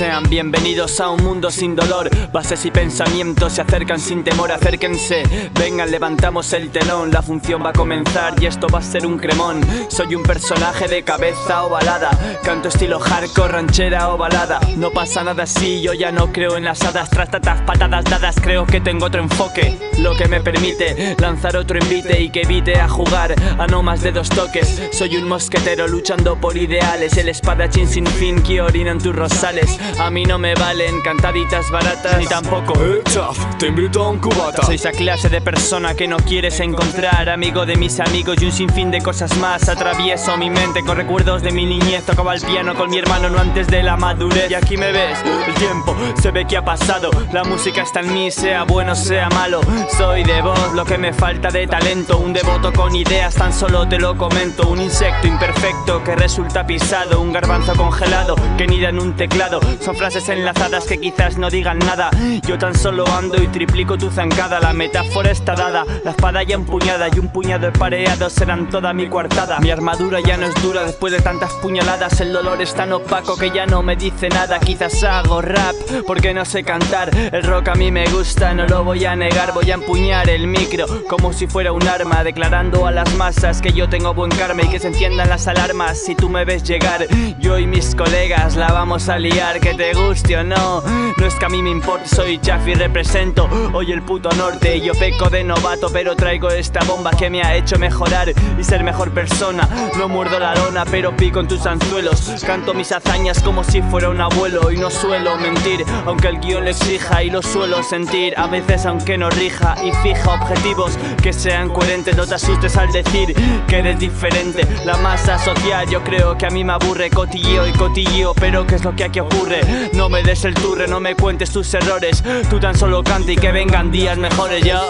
sean bienvenidos a un mundo sin dolor. Bases y pensamientos se acercan sin temor, acérquense. Vengan, levantamos el telón, la función va a comenzar y esto va a ser un cremón. Soy un personaje de cabeza ovalada, canto estilo hardcore, ranchera ovalada. No pasa nada si yo ya no creo en las hadas, tras tantas patadas dadas creo que tengo otro enfoque. Lo que me permite lanzar otro invite y que evite a jugar a no más de dos toques. Soy un mosquetero luchando por ideales, el espadachín sin fin que orina en tus rosales. A mí no me valen cantaditas baratas, ni tampoco Xaf, te invito a un cubata. Soy esa clase de persona que no quieres encontrar, amigo de mis amigos y un sinfín de cosas más. Atravieso mi mente con recuerdos de mi niñez, tocaba el piano con mi hermano no antes de la madurez. Y aquí me ves, el tiempo se ve que ha pasado, la música está en mí, sea bueno sea malo. Soy de voz lo que me falta de talento, un devoto con ideas, tan solo te lo comento. Un insecto imperfecto que resulta pisado, un garbanzo congelado que nida en un teclado. Son frases enlazadas que quizás no digan nada, yo tan solo ando y triplico tu zancada. La metáfora está dada, la espada ya empuñada y un puñado de pareados serán toda mi coartada. Mi armadura ya no es dura después de tantas puñaladas, el dolor es tan opaco que ya no me dice nada. Quizás hago rap porque no sé cantar, el rock a mí me gusta, no lo voy a negar. Voy a empuñar el micro como si fuera un arma, declarando a las masas que yo tengo buen karma y que se enciendan las alarmas si tú me ves llegar. Yo y mis colegas la vamos a liar, que te guste o no, no es que a mí me importe. Soy Xaf y represento hoy el puto norte. Yo peco de novato pero traigo esta bomba que me ha hecho mejorar y ser mejor persona. No muerdo la lona pero pico en tus anzuelos, canto mis hazañas como si fuera un abuelo. Y no suelo mentir aunque el guión lo exija, y lo suelo sentir a veces aunque no rija. Y fija objetivos que sean coherentes, no te asustes al decir que eres diferente. La masa social yo creo que a mí me aburre, cotilleo y cotilleo pero ¿qué es lo que aquí ocurre? No me des el turre, no me cuentes tus errores, tú tan solo canta y que vengan días mejores. Ya,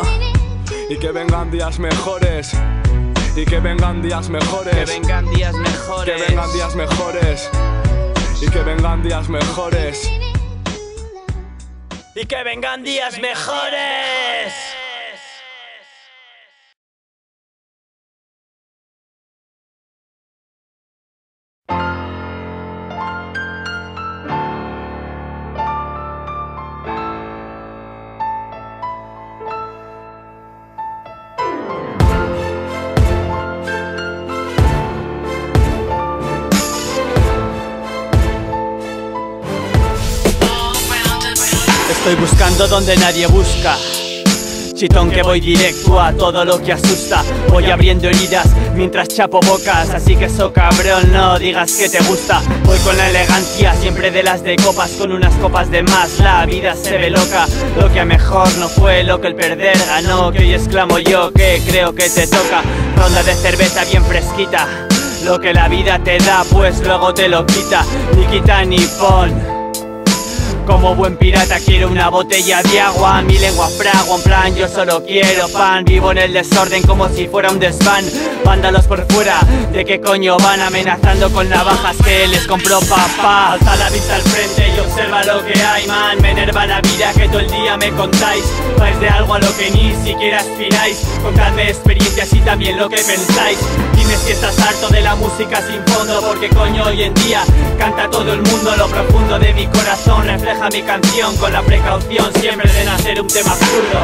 y que vengan días mejores, y que vengan días mejores, que vengan días mejores, que vengan días mejores, y que vengan días mejores, y que vengan días mejores. Estoy buscando donde nadie busca, chitón que voy directo a todo lo que asusta. Voy abriendo heridas mientras chapo bocas, así que so cabrón no digas que te gusta. Voy con la elegancia siempre de las de copas, con unas copas de más la vida se ve loca. Lo que a mejor no fue, lo que el perder ganó, que hoy exclamo yo que creo que te toca. Ronda de cerveza bien fresquita, lo que la vida te da pues luego te lo quita. Ni quita ni pon, como buen pirata quiero una botella de agua. Mi lengua fragua, en plan yo solo quiero pan. Vivo en el desorden como si fuera un desván. Vándalos por fuera, ¿de qué coño van? Amenazando con navajas que les compró papá. Alza la vista al frente y observa lo que hay, man. Me enerva la vida que todo el día me contáis. Vais de algo a lo que ni siquiera aspiráis. Contadme experiencias y también lo que pensáis. Dime si estás harto de la música sin fondo, porque coño hoy en día canta todo el mundo. Lo profundo de mi corazón refleja mi canción, con la precaución siempre de no hacer un tema absurdo.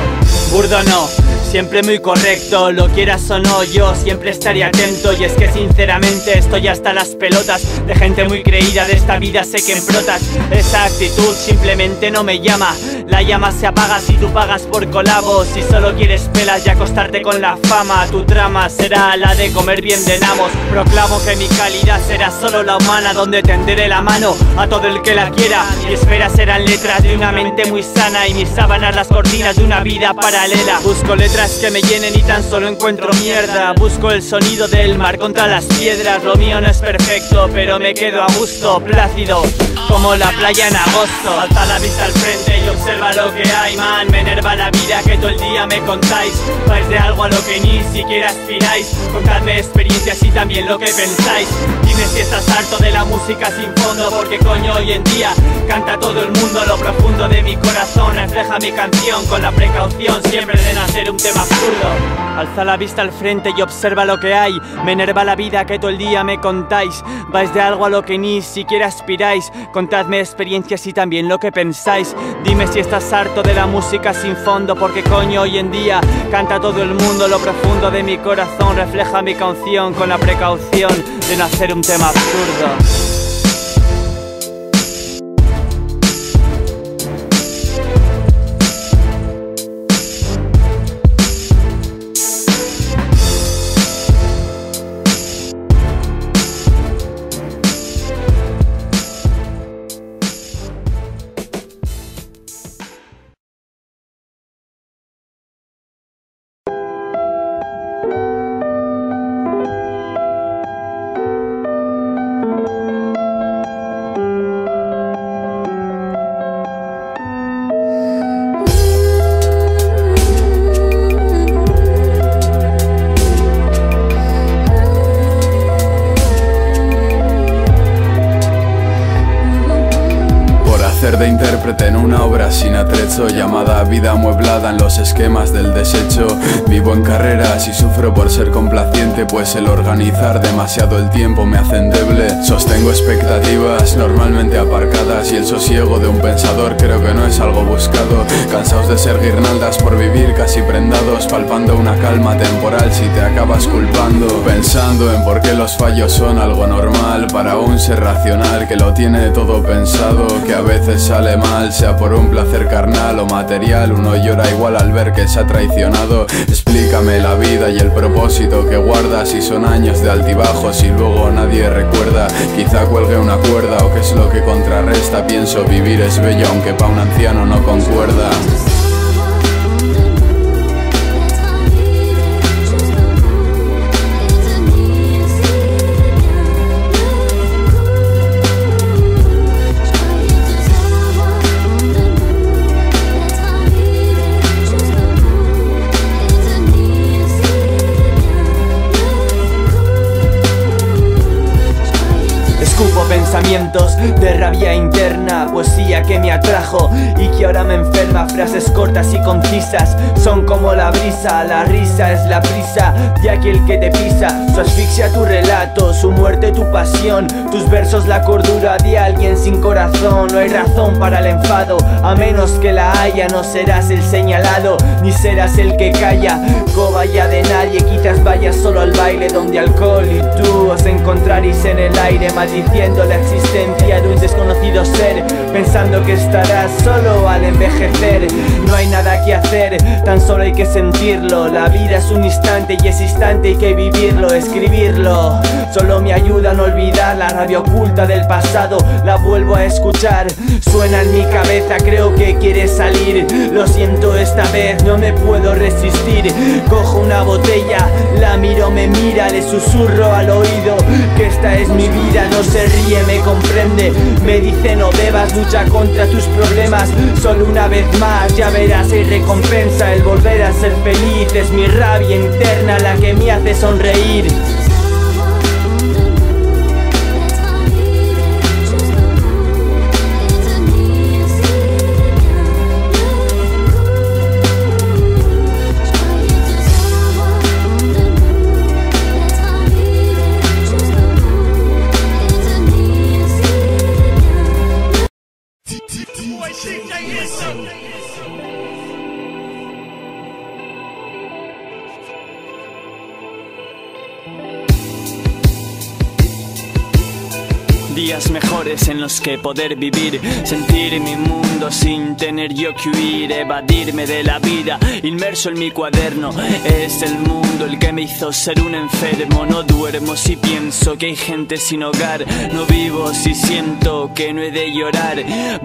Burdo no, siempre muy correcto, lo quieras o no, yo siempre estaré atento. Y es que sinceramente estoy hasta las pelotas de gente muy creída, de esta vida sé que embrotas. Esa actitud simplemente no me llama, la llama se apaga si tú pagas por colabos. Si solo quieres pelas y acostarte con la fama, tu trama será la de comer bien de nabos. Proclamo que mi calidad será solo la humana, donde tenderé la mano a todo el que la quiera. Y espera ser eran letras de una mente muy sana, y mis sábanas las cortinas de una vida paralela. Busco letras que me llenen y tan solo encuentro mierda. Busco el sonido del mar contra las piedras. Lo mío no es perfecto pero me quedo a gusto, plácido como la playa en agosto. Alza la vista al frente y observa lo que hay, man. Me enerva la vida que todo el día me contáis. Vais de algo a lo que ni siquiera aspiráis. Contadme experiencias y también lo que pensáis. Dime si estás harto de la música sin fondo, porque coño hoy en día canta todo el mundo. Lo profundo de mi corazón refleja mi canción, con la precaución siempre de no hacer un tema absurdo. Alza la vista al frente y observa lo que hay. Me enerva la vida que todo el día me contáis. Vais de algo a lo que ni siquiera aspiráis. Contadme experiencias y también lo que pensáis. Dime si estás harto de la música sin fondo, porque coño hoy en día canta todo el mundo. Lo profundo de mi corazón refleja mi canción, con la precaución de no hacer un tema absurdo. De intérprete en una obra sin atrecho llamada vida amueblada en los esquemas del desecho. Vivo en carreras y sufro por ser complaciente, pues el organizar demasiado el tiempo me hace endeble. Sostengo expectativas normalmente aparcadas y el sosiego de un pensador creo que no es algo buscado. Cansados de ser guirnaldas por vivir casi prendados, palpando una calma temporal si te acabas culpando, pensando en por qué los fallos son algo normal para un ser racional que lo tiene todo pensado, que a veces sale mal, sea por un placer carnal o material. Uno llora igual al ver que se ha traicionado. Explícame la vida y el propósito que guardas, si son años de altibajos y luego nadie recuerda. Quizá cuelgue una cuerda o qué es lo que contrarresta. Pienso vivir es bello aunque pa' un anciano no concuerda. Pensamientos de rabia interna, poesía que me atrajo y que ahora me enferma. Frases cortas y concisas son como la brisa, la risa es la prisa de aquel que te pisa. Su asfixia tu relato, su muerte tu pasión, tus versos la cordura de alguien sin corazón. No hay razón para el enfado, a menos que la haya. No serás el señalado, ni serás el que calla. Cobaya de nadie, quizás vayas solo al baile donde alcohol y tú os encontraréis en el aire, maldiciendo la existencia de un desconocido ser, pensando que estarás solo al envejecer. No hay nada que hacer, tan solo hay que sentirlo. La vida es un instante y ese instante hay que vivirlo, escribirlo. Solo me ayuda a no olvidar la rabia oculta del pasado, la vuelvo a escuchar. Suena en mi cabeza, creo que quiere salir. Lo siento esta vez, no me puedo resistir. Cojo una botella, la miro, me mira, le susurro al oído que esta es mi vida. No se ríe, me comprende, me dice no debas, lucha contra tus problemas, solo una vez más, ya verás hay recompensa. El volver a ser feliz es mi rabia interna la que me hace sonreír. Días mejores en los que poder vivir, sentir mi mundo sin tener yo que huir, evadirme de la vida, inmerso en mi cuaderno. Es el mundo el que me hizo ser un enfermo. No duermo si pienso que hay gente sin hogar, no vivo si siento que no he de llorar.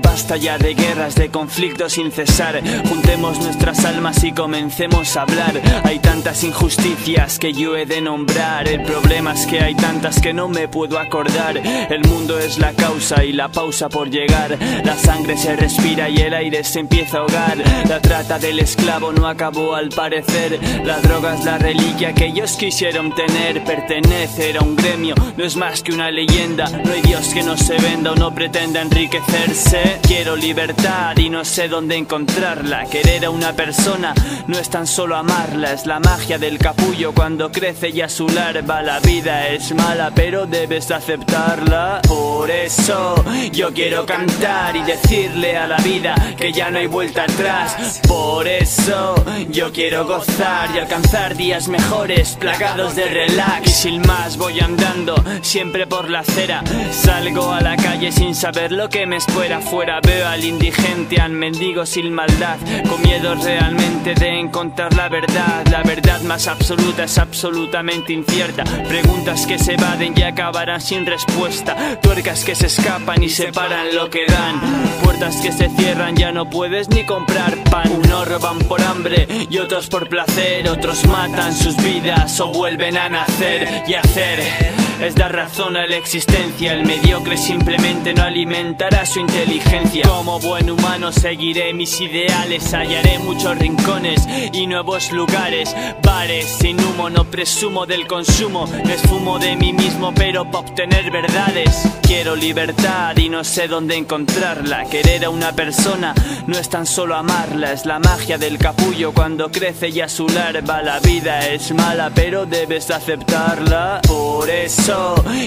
Basta ya de guerras, de conflictos sin cesar, juntemos nuestras almas y comencemos a hablar. Hay tantas injusticias que yo he de nombrar, el problema es que hay tantas que no me puedo acordar. El mundo es la causa y la pausa por llegar. La sangre se respira y el aire se empieza a ahogar. La trata del esclavo no acabó al parecer. Las drogas, la reliquia que ellos quisieron tener. Pertenecer a un gremio no es más que una leyenda. No hay Dios que no se venda o no pretenda enriquecerse. Quiero libertad y no sé dónde encontrarla. Querer a una persona no es tan solo amarla, es la magia del capullo cuando crece y a su larva. La vida es mala pero debes aceptarla. Por eso yo quiero cantar y decirle a la vida que ya no hay vuelta atrás. Por eso yo quiero gozar y alcanzar días mejores plagados de relax. Y sin más voy andando siempre por la acera, salgo a la calle sin saber lo que me espera afuera. Veo al indigente, al mendigo sin maldad, con miedo realmente de encontrar la verdad. La verdad más absoluta es absolutamente incierta. Preguntas que se evaden y acabarán sin respuesta, tuercas que se escapan y separan lo que dan, puertas que se cierran, ya no puedes ni comprar pan. Unos roban por hambre y otros por placer, otros matan sus vidas o vuelven a nacer. Y hacer es dar razón a la existencia, el mediocre simplemente no alimentará su inteligencia. Como buen humano seguiré mis ideales, hallaré muchos rincones y nuevos lugares, bares sin humo, no presumo del consumo, me esfumo de mí mismo pero para obtener verdades. Quiero libertad y no sé dónde encontrarla. Querer a una persona no es tan solo amarla, es la magia del capullo cuando crece y a su larva. La vida es mala pero debes aceptarla. Por eso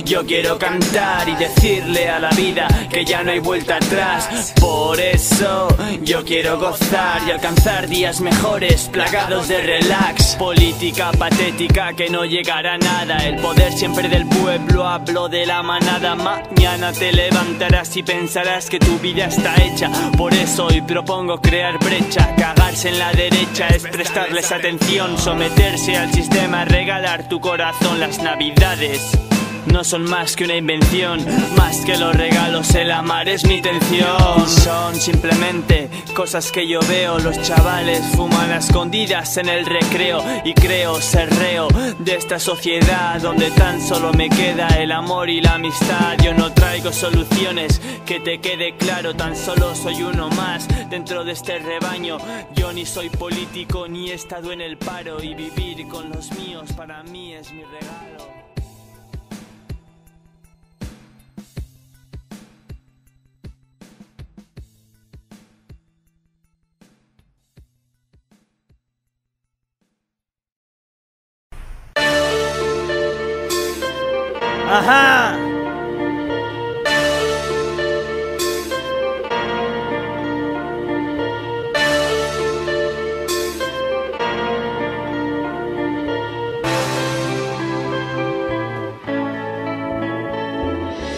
yo quiero cantar y decirle a la vida que ya no hay vuelta atrás. Por eso yo quiero gozar y alcanzar días mejores plagados de relax. Política patética que no llegará a nada, el poder siempre del pueblo, hablo de la manada. Mañana te levantarás y pensarás que tu vida está hecha. Por eso hoy propongo crear brecha. Cagarse en la derecha es prestarles atención, someterse al sistema, regalar tu corazón. Las navidades no son más que una invención, más que los regalos, el amar es mi intención. Son simplemente cosas que yo veo, los chavales fuman a escondidas en el recreo y creo ser reo de esta sociedad donde tan solo me queda el amor y la amistad. Yo no traigo soluciones, que te quede claro, tan solo soy uno más dentro de este rebaño. Yo ni soy político ni he estado en el paro, y vivir con los míos para mí es mi regalo. Ajá.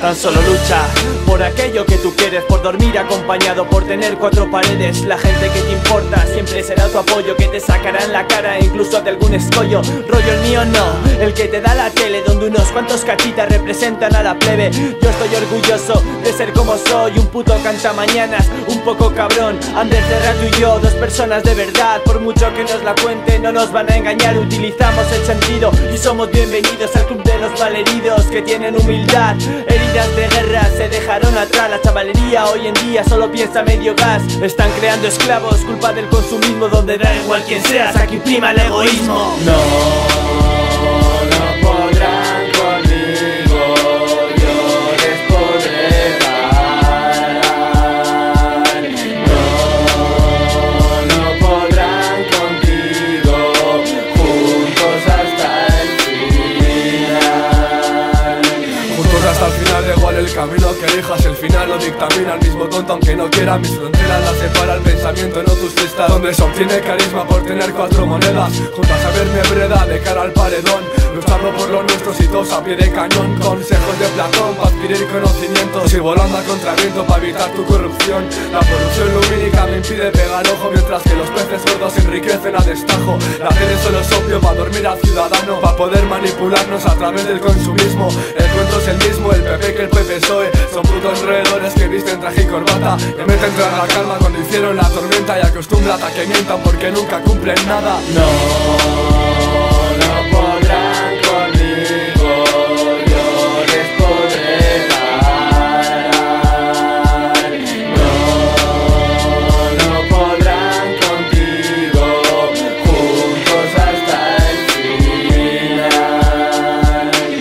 Tan solo lucha por aquello que tú quieres, por dormir acompañado, por tener cuatro paredes. La gente que te importa siempre será tu apoyo, que te sacarán la cara incluso ante algún escollo. Rollo el mío no, el que te da la tele, donde unos cuantos cachitas representan a la plebe. Yo estoy orgulloso de ser como soy, un puto cantamañanas, un poco cabrón. Andrés de Rato y yo, dos personas de verdad, por mucho que nos la cuenten no nos van a engañar. Utilizamos el sentido y somos bienvenidos al club de los malheridos que tienen humildad. Heridas de guerra se dejaron atrás, la chavalería hoy en día solo piensa medio gas. Están creando esclavos, culpa del consumismo, donde da igual quien seas, aquí prima el egoísmo. No podrán conmigo, yo les podré parar. No podrán contigo, juntos hasta el final. Juntos hasta el final. Da igual el camino que elijas, el final lo dictamina el mismo tonto aunque no quiera. Mis fronteras las separa el pensamiento, no tus cestas, donde se obtiene carisma por tener cuatro monedas. Juntas a verme breda de cara al paredón, lucharlo por los nuestros y todos a pie de cañón. Consejos de Platón para adquirir conocimientos y volando a contraviento para evitar tu corrupción. La corrupción lumínica me impide pegar ojo, mientras que los peces gordos enriquecen a destajo. La tele solo es opio para dormir al ciudadano, para poder manipularnos a través del consumismo. El cuento es el mismo, el PP que el PPSOE, son putos roedores que visten traje y corbata, que meten tras la calma cuando hicieron la tormenta, y acostumbran a que mientan porque nunca cumplen nada. No podrán conmigo, yo les podré parar. No podrán contigo, juntos hasta el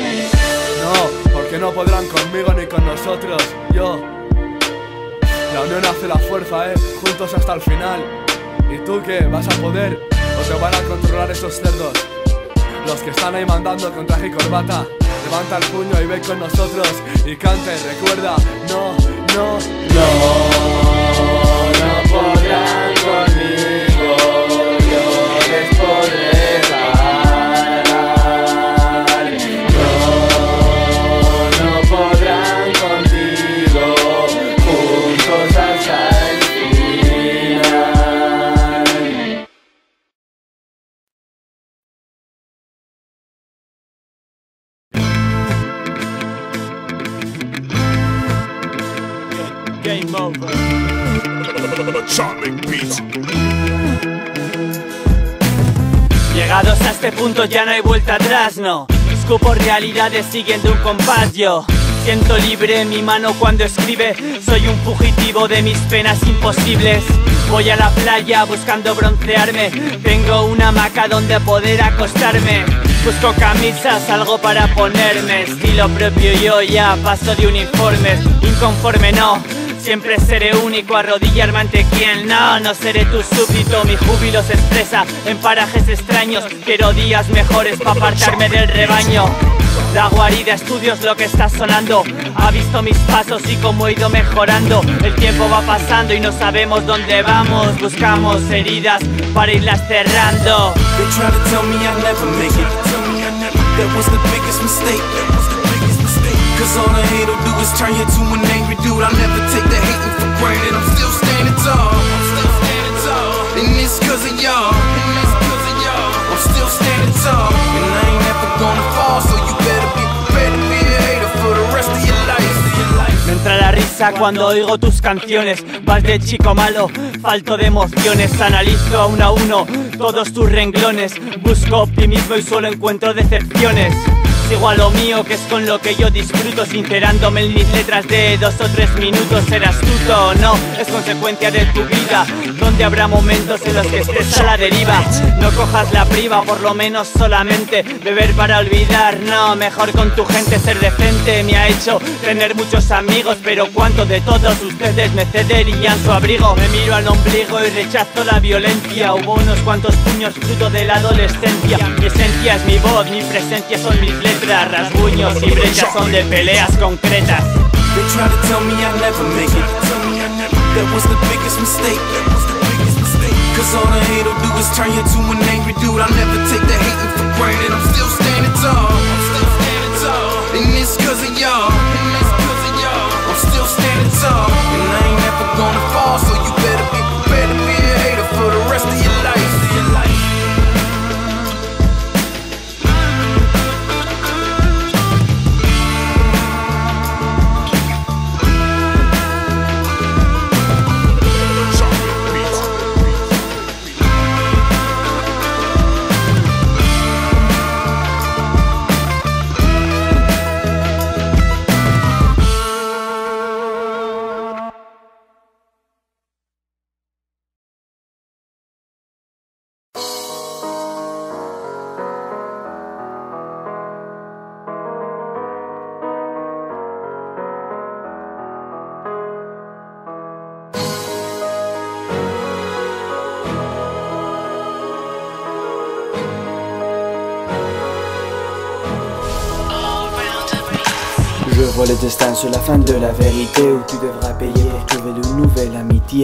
final. No, porque no podrán conmigo ni con nosotros, yo. La unión hace la fuerza, juntos hasta el final. ¿Y tú qué? ¿Vas a poder? ¿O te van a controlar esos cerdos? Los que están ahí mandando con traje y corbata. levanta el puño y ve con nosotros y canta y recuerda, no, no, no, no podrán conmigo, yo les podré parar. No, no podrán contigo, juntos hasta el llegados a este punto ya no hay vuelta atrás, no. Escupo realidades siguiendo un compás, yo siento libre mi mano cuando escribe. Soy un fugitivo de mis penas imposibles. Voy a la playa buscando broncearme. Tengo una hamaca donde poder acostarme. Busco camisas, algo para ponerme. Estilo propio yo ya paso de uniformes. Inconforme no, siempre seré único, arrodillarme ante quien no, no seré tu súbdito, mi júbilo se expresa en parajes extraños, quiero días mejores para apartarme del rebaño. La guarida, estudios lo que está sonando, ha visto mis pasos y cómo he ido mejorando. El tiempo va pasando y no sabemos dónde vamos, buscamos heridas para irlas cerrando. Cause all the hate'll do is turn you to an angry dude. I'll never take the hating for granted. I'm still standing tall. And it's cause of y'all. I'm still standing tall. And I ain't ever gonna fall. So you better be prepared to be a hater for the rest of your life. Me entra la risa cuando oigo tus canciones. Vas de chico malo, falto de emociones. Analizo uno a uno todos tus renglones. Busco optimismo y solo encuentro decepciones. Sigo a lo mío, que es con lo que yo disfruto, sincerándome en mis letras de 2 o 3 minutos. Ser astuto o no es consecuencia de tu vida, donde habrá momentos en los que estés a la deriva. No cojas la priva, por lo menos solamente beber para olvidar, no, mejor con tu gente. Ser decente me ha hecho tener muchos amigos, pero cuántos de todos ustedes me cederían su abrigo. Me miro al ombligo y rechazo la violencia. Hubo unos cuantos puños fruto de la adolescencia. Mi esencia es mi voz, mi presencia son mis letras. Rasguños y brechas son de peleas concretas. They try to tell me I'll never make it. That was the biggest mistake. Cause all the hate'll do is turn you to an angry dude. I'll never take the hating for granted. I'm still standing tall. And it's cause of y'all. I'm still standing tall. And I ain't ever gonna fall. So you better be prepared to be a hater for the rest of your life. Le destin sur la fin de la vérité, où tu devras payer pour trouver de nouvelles amitiés.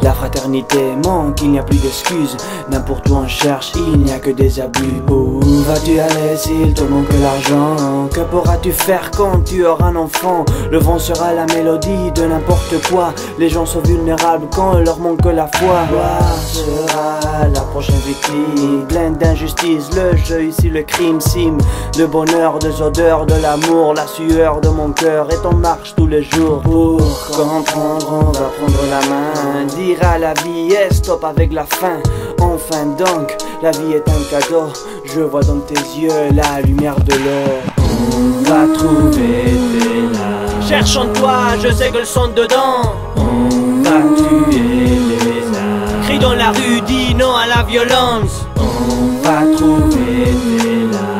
La fraternité manque, il n'y a plus d'excuses. N'importe où on cherche, il n'y a que des abus. Où vas-tu aller s'il te manque l'argent? Que pourras-tu faire quand tu auras un enfant? Le vent sera la mélodie de n'importe quoi. Les gens sont vulnérables quand leur manque la foi. Toi sera la prochaine victime, pleine d'injustice, le jeu ici, le crime cime. Le bonheur, des odeurs, de l'amour, la sueur de mon cœur est en marche tous les jours. Pour comprendre, on va prendre la main. Dire à la vie et stop avec la faim. Enfin donc, la vie est un cadeau. Je vois dans tes yeux la lumière de l'or. On va trouver tes larmes. Cherche en toi, je sais que le sang dedans. On va tuer les âmes. Crie dans la rue, dis non à la violence. On va trouver tes larmes.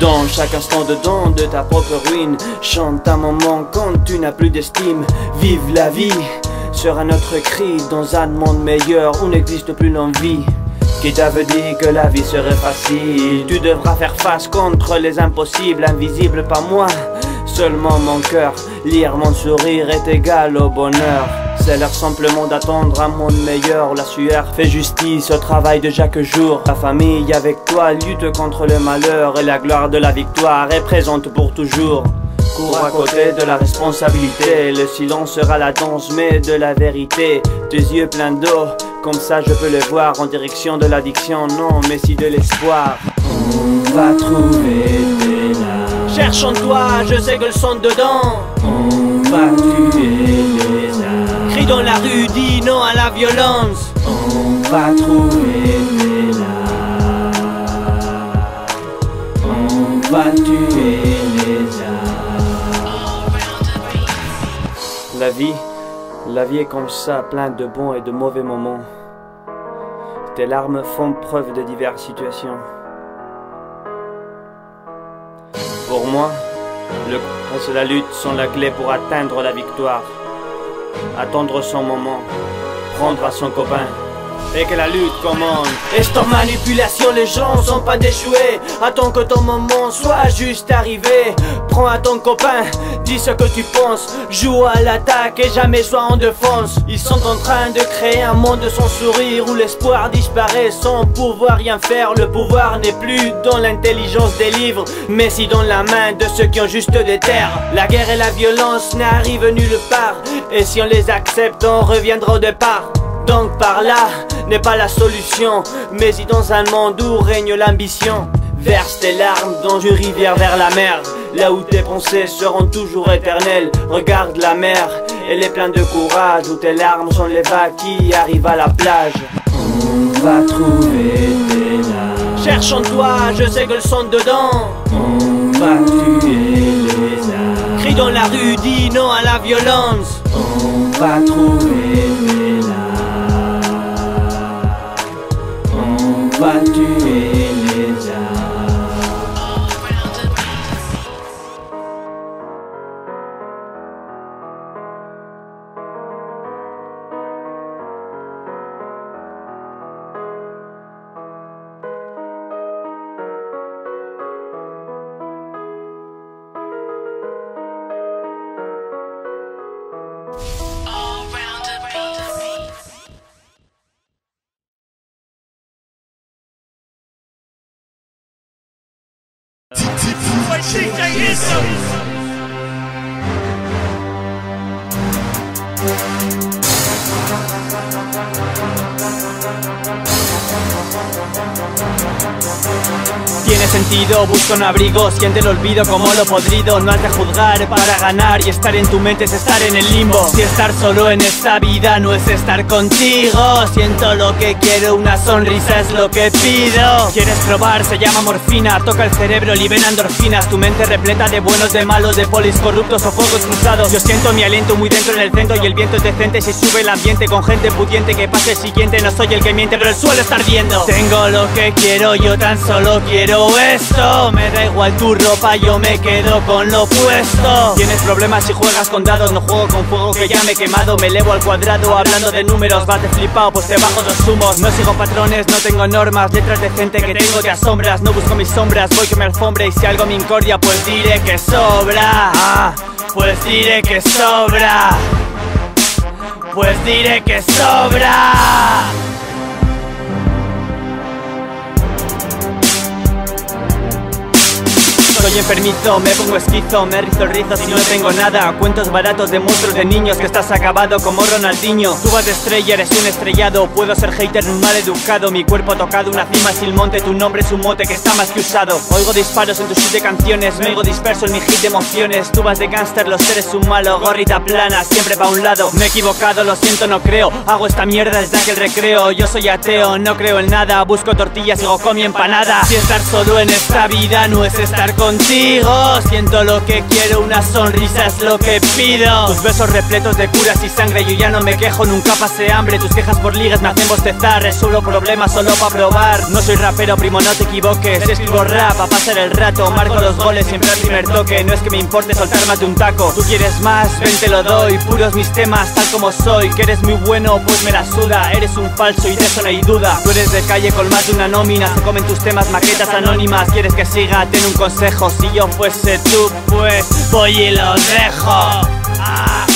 Dans chaque instant dedans de ta propre ruine, chante un moment quand tu n'as plus d'estime. Vive la vie, sera notre cri dans un monde meilleur où n'existe plus l'envie. Qui t'avait dit que la vie serait facile? Tu devras faire face contre les impossibles, invisibles par moi. Seulement mon cœur, lire mon sourire est égal au bonheur. C'est l'heure simplement d'attendre un monde meilleur. La sueur fait justice au travail de chaque jour. La famille avec toi lutte contre le malheur, et la gloire de la victoire est présente pour toujours. Cours à côté de la responsabilité, le silence sera la danse mais de la vérité. Tes yeux pleins d'eau, comme ça je peux le voir, en direction de l'addiction, non mais si de l'espoir. On va trouver des larmes, cherche en toi, je sais que le son dedans. On va tuer les âmes, crie dans la rue, dis non à la violence. On va trouver des larmes, on va tuer les âmes. La vie est comme ça, plein de bons et de mauvais moments. Tes larmes font preuve de diverses situations. Pour moi, le courage et la lutte sont la clé pour atteindre la victoire. Attendre son moment, prendre à son copain, et que la lutte commande. Et sans manipulation, les gens sont pas déchoués. Attends que ton moment soit juste arrivé. Prends à ton copain, dis ce que tu penses. Joue à l'attaque et jamais sois en défense. Ils sont en train de créer un monde sans sourire, où l'espoir disparaît sans pouvoir rien faire. Le pouvoir n'est plus dans l'intelligence des livres, mais si dans la main de ceux qui ont juste des terres. La guerre et la violence n'arrivent nulle part, et si on les accepte, on reviendra au départ. Donc par là n'est pas la solution, mais si dans un monde où règne l'ambition. Verse tes larmes dans une rivière vers la mer, là où tes pensées seront toujours éternelles. Regarde la mer, elle est pleine de courage, où tes larmes sont les vagues qui arrivent à la plage. On va trouver des larmes, cherche en toi, je sais que le son dedans. On va tuer les âmes, crie dans la rue, dis non à la violence. On va trouver des larmes, on va tuer les âmes. Tiene sentido, busco un abrigo, siente el olvido como lo podrido. No has de juzgar para ganar, y estar en tu mente es estar en el limbo. Si estar solo en esta vida no es estar contigo. Siento lo que quiero, una sonrisa es lo que pido. Quieres probar, se llama morfina, toca el cerebro, libera endorfinas. Tu mente repleta de buenos, de malos, de polis corruptos o fuegos cruzados. Yo siento mi aliento muy dentro en el centro, y el viento es decente si sube el ambiente con gente pudiente que pase el siguiente. No soy el que miente, pero el suelo está ardiendo. Tengo lo que quiero, yo tan solo quiero esto. Me da igual tu ropa, yo me quedo con lo puesto. Tienes problemas si juegas con dados, no juego con fuego que ya me he quemado. Me elevo al cuadrado hablando de números, vas de flipado pues te bajo dos humos. No sigo patrones, no tengo normas, letras de gente que tengo te asombras. No busco mis sombras, voy que me alfombre, y si algo me incordia pues diré que sobra. Pues diré que sobra, pues diré que sobra. Soy enfermizo, me pongo esquizo, me rizo el rizo si no tengo nada. Cuentos baratos de monstruos de niños que estás acabado como Ronaldinho. Tú vas de estrella, eres un estrellado. Puedo ser hater, un mal educado. Mi cuerpo tocado, una cima sin monte. Tu nombre es un mote que está más que usado. Oigo disparos en tus 7 canciones, me oigo disperso en mi hit de emociones. Tú vas de gánster, los seres un malo. Gorrita plana, siempre pa' un lado. Me he equivocado, lo siento, no creo. Hago esta mierda desde aquel recreo. Yo soy ateo, no creo en nada. Busco tortillas, sigo con mi empanada. Si estar solo en esta vida no es estar contigo, consigo. Siento lo que quiero, una sonrisa es lo que pido. Tus besos repletos de curas y sangre, yo ya no me quejo, nunca pasé hambre. Tus quejas por ligas me hacen bostezar, resuelvo problemas solo para probar. No soy rapero, primo, no te equivoques, escribo rap a pasar el rato. Marco los goles siempre al primer toque, no es que me importe soltar más de un taco. Tú quieres más, ven te lo doy, puros mis temas tal como soy. Que eres muy bueno, pues me la suda, eres un falso y de eso no hay duda. Tú eres de calle con más de una nómina, se comen tus temas, maquetas anónimas. Quieres que siga, ten un consejo, si yo fuese tú, pues voy y lo dejo. Ah.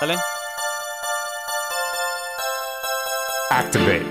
¿Vale? Activate.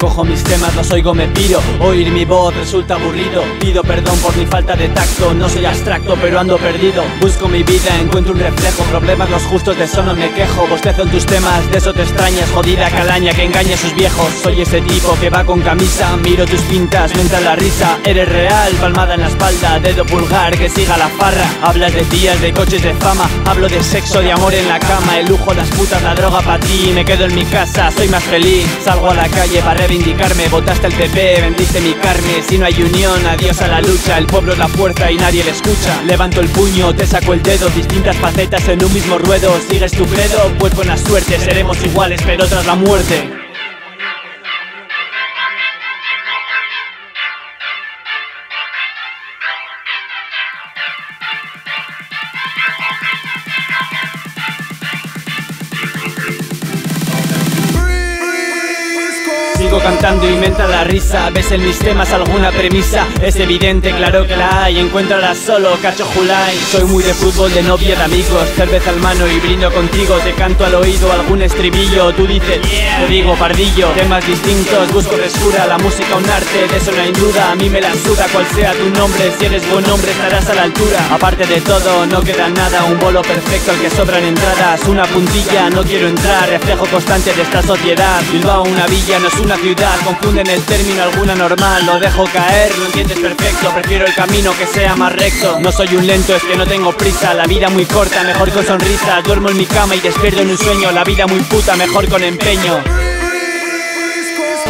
Cojo mis temas, los oigo, me piro. Oír mi voz resulta aburrido. Pido perdón por mi falta de tacto. No soy abstracto, pero ando perdido. Busco mi vida, encuentro un reflejo. Problemas los justos, de eso no me quejo. Bostezo en tus temas, de eso te extrañas. Jodida calaña que engaña a sus viejos. Soy ese tipo que va con camisa. Miro tus pintas, me entra la risa. Eres real, palmada en la espalda. Dedo pulgar, que siga la farra. Hablas de tías, de coches, de fama. Hablo de sexo, de amor en la cama. El lujo, las putas, la droga pa' ti. Me quedo en mi casa, soy más feliz. Salgo a la calle para reivindicarme, votaste al PP, vendiste mi carne. Si no hay unión, adiós a la lucha. El pueblo es la fuerza y nadie le escucha. Levanto el puño, te saco el dedo. Distintas facetas en un mismo ruedo. ¿Sigues tu credo? Pues buena suerte. Seremos iguales, pero tras la muerte. Cantando inventa la risa, ves en mis temas alguna premisa, es evidente, claro que la hay, encuéntrala solo, cacho Julay. Soy muy de fútbol, de novia, de amigos, cerveza al mano y brindo contigo, te canto al oído algún estribillo, tú dices, te digo pardillo, temas distintos, busco frescura, la música un arte, de eso no hay duda, a mí me la suda cual sea tu nombre, si eres buen hombre estarás a la altura, aparte de todo no queda nada, un bolo perfecto al que sobran entradas, una puntilla, no quiero entrar, reflejo constante de esta sociedad, Bilbao una villa, no es una ciudad, confunden el término alguna normal, lo dejo caer, lo entiendes perfecto, prefiero el camino que sea más recto, no soy un lento, es que no tengo prisa, la vida muy corta, mejor con sonrisa, duermo en mi cama y despierto en un sueño, la vida muy puta, mejor con empeño.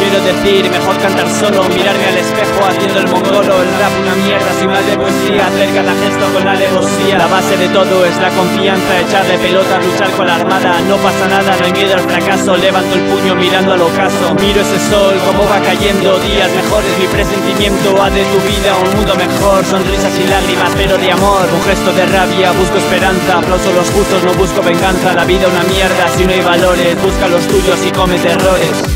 Quiero decir, mejor cantar solo, mirarme al espejo haciendo el mongolo. El rap una mierda, sin más de poesía, acerca la gesto con la alevosía. La base de todo es la confianza, echar de pelota, luchar con la armada. No pasa nada, no hay miedo al fracaso, levanto el puño mirando al ocaso. Miro ese sol, cómo va cayendo, días mejores, mi presentimiento. Haz de tu vida un mundo mejor, sonrisas y lágrimas, pero de amor. Un gesto de rabia, busco esperanza, aplauso los justos, no busco venganza. La vida una mierda, si no hay valores, busca los tuyos y comete errores.